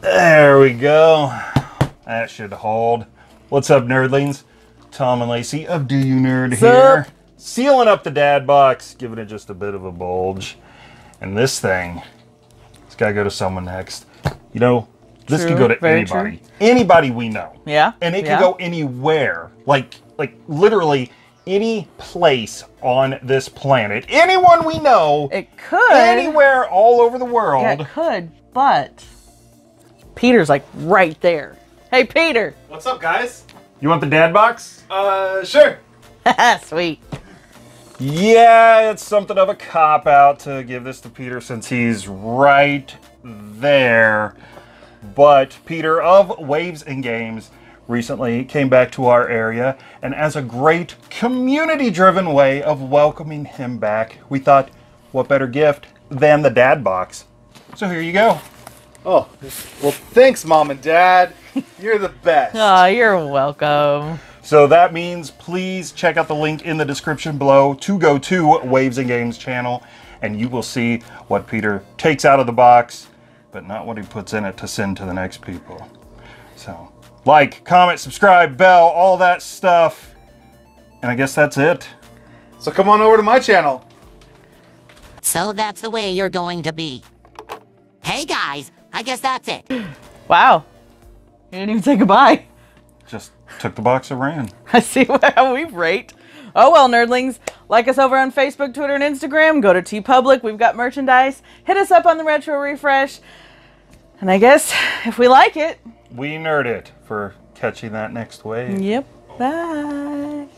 There we go. That should hold. What's up, nerdlings? Tom and Lacey of Do You Nerd here. Sealing up the dad box, giving it just a bit of a bulge. And this thing, it's got to go to someone next. You know, this could go to anybody. True. Anybody we know. Yeah. And it could go anywhere. Like literally any place on this planet. Anyone we know. It could. Anywhere all over the world. Yeah, it could, but Peter's like right there. Hey, Peter. What's up, guys? You want the dad box? Sure. Sweet. Yeah, it's something of a cop-out to give this to Peter since he's right there. But Peter of Waves and Games recently came back to our area, and as a great community-driven way of welcoming him back, we thought, what better gift than the dad box? So here you go. Oh, well, thanks, Mom and Dad. You're the best. Aw, you're welcome. So that means please check out the link in the description below to go to Waves and Games channel, and you will see what Peter takes out of the box, but not what he puts in it to send to the next people. So like, comment, subscribe, bell, all that stuff. And I guess that's it. So come on over to my channel. So that's the way you're going to be. Hey guys, I guess that's it. Wow. You didn't even say goodbye. Just took the box and ran. I see how we rate. Oh well, nerdlings. Like us over on Facebook, Twitter, and Instagram. Go to TeePublic. We've got merchandise. Hit us up on the Retro Refresh. And I guess if we like it, we nerd it for catching that next wave. Yep. Bye.